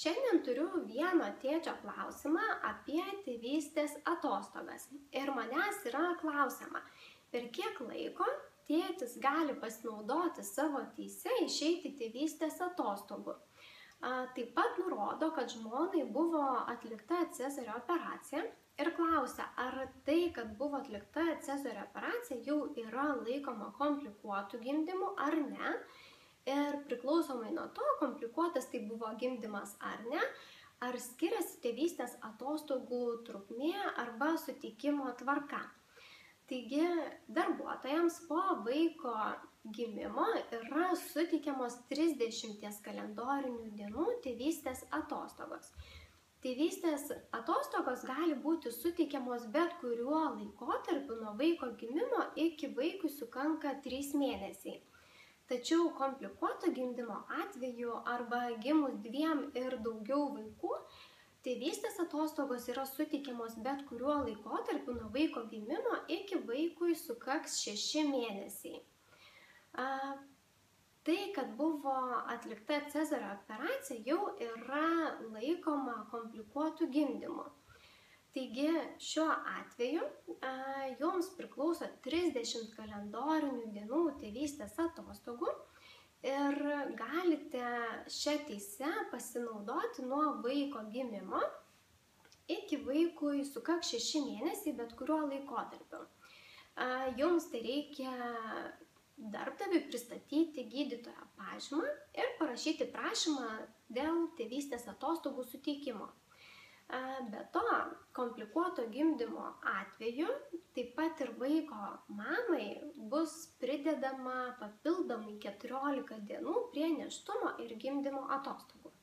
Šiandien turiu vieno tėčio klausimą apie tėvystės atostogas. Ir manęs yra klausiama, per kiek laiko tėtis gali pasinaudoti savo teise išeiti tėvystės atostogų. Taip pat nurodo, kad žmonai buvo atlikta cezario operacija ir klausia, ar tai, kad buvo atlikta cezario operacija, jau yra laikoma komplikuotų gimdymų ar ne. Ir priklausomai nuo to, komplikuotas tai buvo gimdymas ar ne, ar skiriasi tėvystės atostogų trukmė arba suteikimo tvarka. Taigi, darbuotojams po vaiko gimimo yra suteikiamos 30 kalendorinių dienų tėvystės atostogos. Tėvystės atostogos gali būti suteikiamos bet kuriuo laikotarpiu nuo vaiko gimimo iki vaikui sukanka 3 mėnesiai. Tačiau komplikuoto gimdymo atveju arba gimus 2 ir daugiau vaikų, tėvystės atostogos yra suteikiamos bet kuriuo laikotarpiu nuo vaiko gimimo iki vaikui sukaks 6 mėnesiai. Tai, kad buvo atlikta cezario operacija, jau yra laikoma komplikuotų gimdymų. Taigi, šiuo atveju jums priklauso 30 kalendorinių dienų tėvystės atostogų ir galite šią teisę pasinaudoti nuo vaiko gimimo iki vaikui sukaks 6 mėnesiai bet kuriuo laikotarpiu. Jums tai reikia darbdaviui pristatyti gydytojo pažymą ir parašyti prašymą dėl tėvystės atostogų suteikimo. Be to, komplikuoto gimdymo atveju taip pat ir vaiko mamai bus pridedama papildomai 14 dienų prie nėštumo ir gimdymo atostogų.